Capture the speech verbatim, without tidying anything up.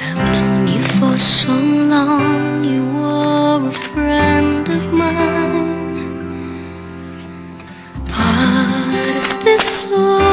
I've known you for so long, you were a friend of mine. Past this all.